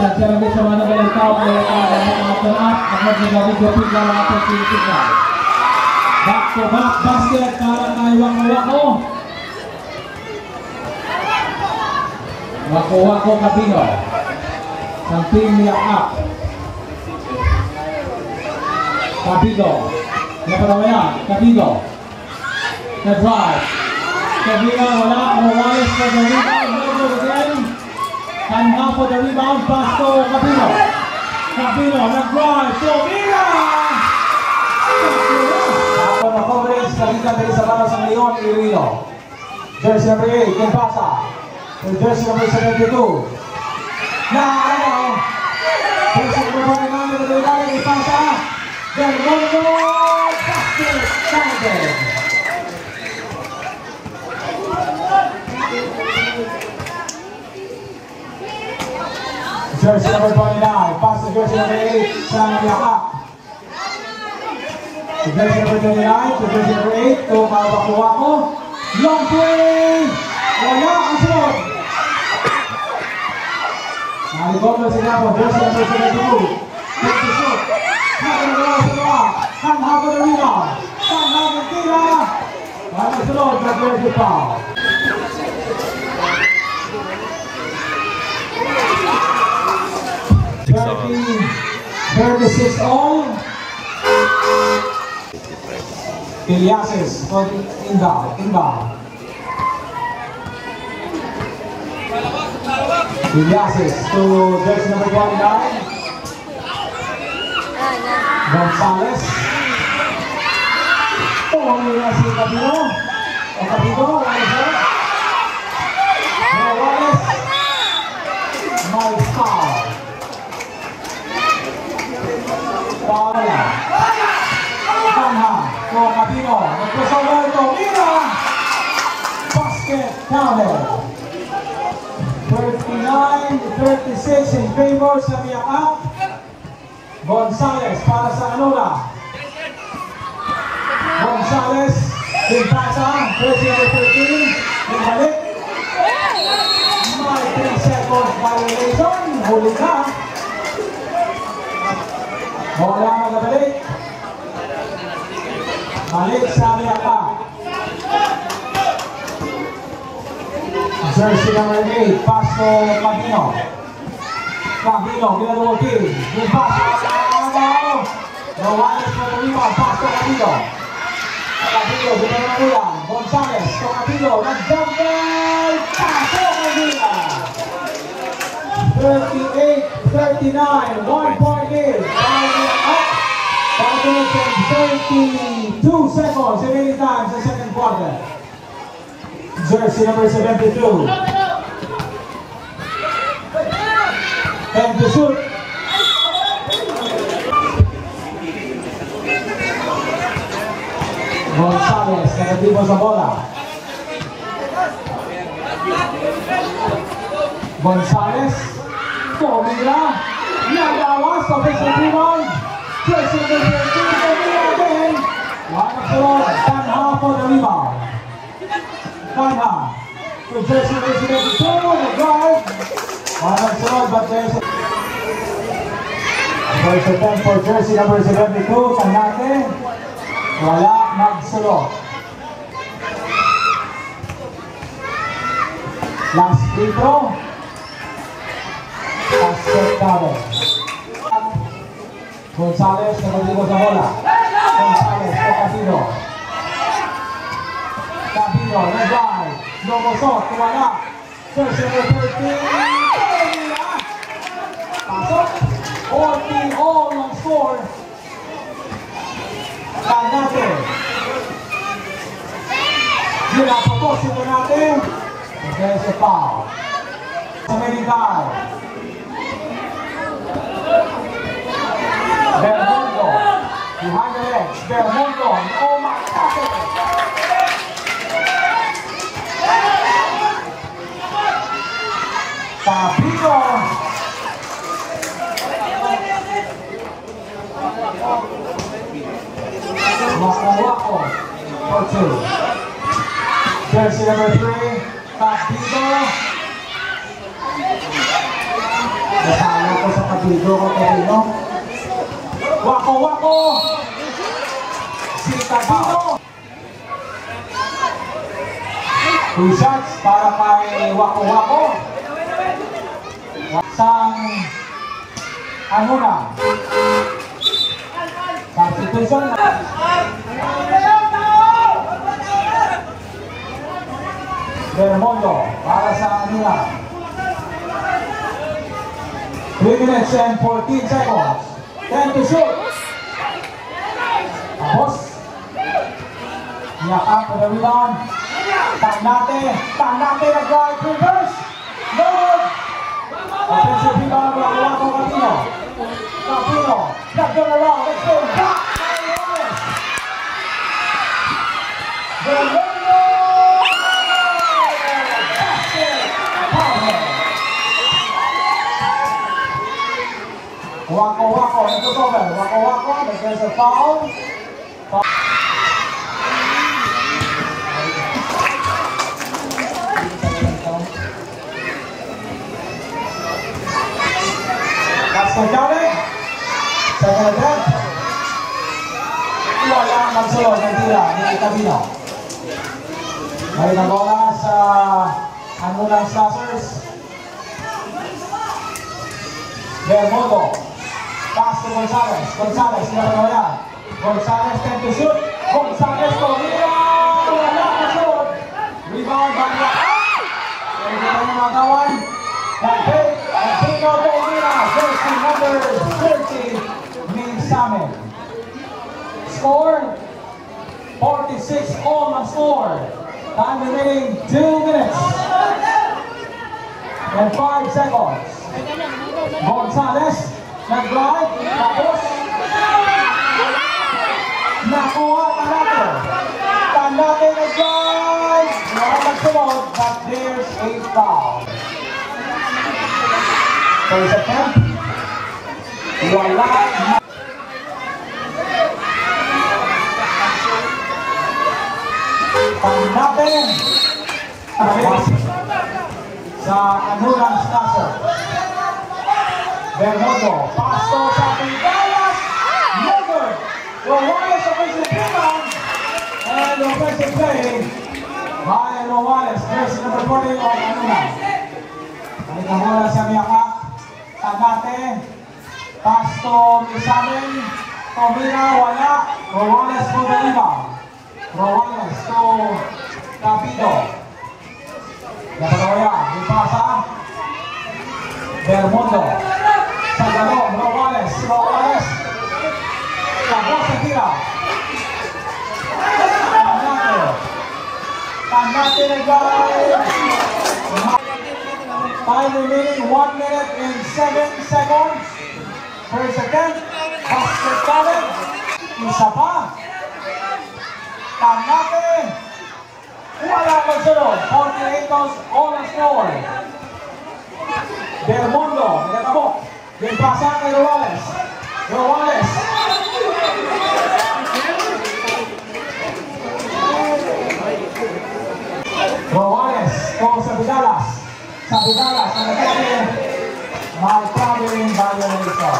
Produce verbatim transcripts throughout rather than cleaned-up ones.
acara ini sama dengan kaum mereka dari Magelang akan menjadi dua puluh delapan titik. Bakso bak basket Karangai Wako Wako. Wako Wako Kabino. Samping yang up. Kabino. Yang pertama Kabino. The drive. Kabino wala Morales kembali. And now for the rebound, Pastor Capino. Capino, the drive, Florida! Ako na coverage, nalitan din sa laras ng Leon, Irino. Jersey number eight, Kempasa. Jersey number seventy-two. Na, ano? Jersey number forty-nine, nalitan din Kempasa. Then one more, Pastor Capino. Jersey number twenty-nine, pass to jersey number eight, Sam Yahak. To jersey number twenty-nine, to jersey number eight, to Wako Wako. Long play! Wala ang sunod! Naligot na sila po, jersey number seventy-two. Take the shot. Hagan na lang sa mga. Hanhagan na rina. Hanhagan tira. Wala ang sunod na jersey pa. thirty-six all. Iliasis for inbound. Inbound. Iliasis to jersey number twenty-nine. Gonzalez. Oh, Iliasis Capino. Oh, Capino. Morales. Nice foul. Go Capino, crossover to Mira. Basket counter. thirty-nine thirty-six in favor sa Miyaap. Gonzalez para sa Anula. Gonzalez pinpasa, president thirteen, ibalik. May three seconds violation, huli ka. Bola magbalik. Balik sa Miapa. Jersey number eight, pass to Capino. Capino, ginagawa team. Good pass. Gonzalez for the rebound, pass to Capino. Capino, ginagawa ulang. Gonzalez to Capino, nag-double. Paso Capino. thirty-eight thirty-nine, one point game. thirty-two seconds and many times in the second quarter. Jersey number seventy-two. And to shoot. Gonzalez, negativo sa bola. Gonzalez, Tomila, nagawas, offensive rebound. Jersey number seventy-two, Camila again. One of the road, Tanha for the rebound. Tanha. To Jersey number seventy-two, the drive. One of the road, but there's a... First attempt for Jersey number seventy-two, Tanate. Wala, magsulo. Last free throw. Basket cover. Gonzalez, negativo sa bola. Gonzalez, to Capino. Capino, nag-drive. Lomosot, wala. Jersey number thirteen. Pasok. fourteen all ang score. Tanate. Ginapotosin mo natin. There's a foul. Sa Medical. Bermundo, behind the legs, Bermundo, oh my God! Capino! Wako Wako, for two. Jersey number three, Capino. Pedro Cotorino. Wako Wako! Si Tadino! Two shots para kay Wako Wako. Sang ano na? Substitution na. Bermondo para sa kanila. three minutes and fourteen seconds. Time to shoot. Tapos. Niyakap na rebound. Tanate. Tanate na guard. Reverse. No good. Offensive rebound. Wakuwako Catino. Catino. Nagdala lang. Let's go. Back. The Wako Wako, let's go over. Wako Wako, but there's a foul. Castellanes, second attempt. Wala magsulod ng tira ni Cabino. May nabola sa Angola Slashers. Bermodo. Pass to Gonzalez, Gonzalez, Gonzalez, Gonzalez tend to shoot, Gonzalez to rebound, wala na shoot, rebound by the out, and the number one, and take out the Omira, jersey number thirty, Min Samen. Score, forty-six on the score, time remaining two minutes and five seconds, Gonzalez, nag-drive, tapos nakuha Tanate. Tanate nag-drive, nakapagsunod, but there's a foul. First attempt, wala na. Tanate, sa Anuran Stasser. Bermondo, pass to Sapigalas, no good. The Wallace offensive rebound, and the offensive play by the Wallace. There's number forty on Anuna. Naninahula sa Miyakak, Tanate, pass to Misamin, Tomina, wala, the Wallace to the rebound. The Wallace to Capito. Napanoya, ipasa, Bermondo. Salvador, Morales, Morales, tapos sa tira. Tanate, Tanate nag-drive. Time remaining one minute and seven seconds. First attempt, basket talent. Isa pa. Tanate, wala magsunod. forty-eight pounds on the floor. Bermondo, nagtabok. Yung pasa kay Ruales. Ruales. Ruales to Sabidalas. Sabidalas. Ang nagkari. May covering by the Lisa.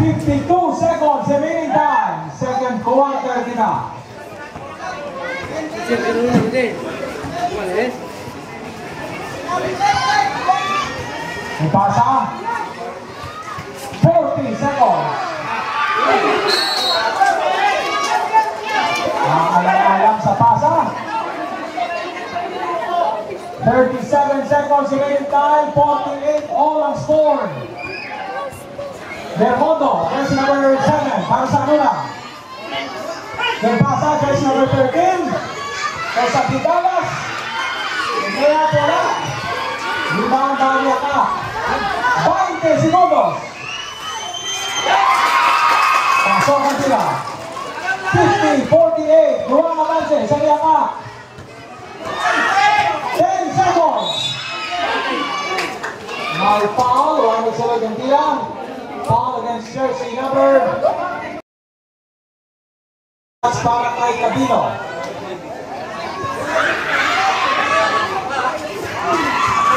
fifty-two seconds remaining time. Second quarter kita. Ruales. Ipasa, forty seconds. Alam-alam sa pasa. thirty-seven seconds remaining time, forty-eight all on score. Bermondo, jersey number seven, para sa Luna. Ipasa, jersey number thirteen, para sa Pitalas. Kaya po na. Limang barya ka. twenty segundos. Pasokan sila. fifty forty-eight. Luwang avanse. Sabiya ka. ten seconds. May foul. Luwang nagsalog ang tira. Foul against jersey number. That's para kay Cabino.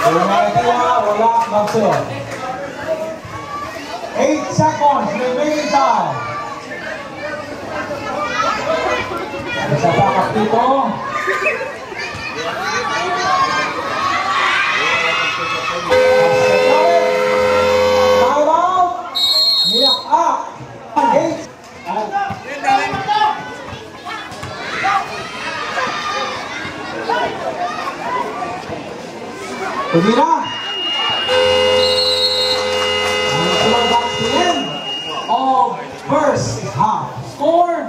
wala mag sale. eight seconds remaining time. Isa papak dito. Time out. Miyak up. eight. Pumira. Back to the end of first half. Score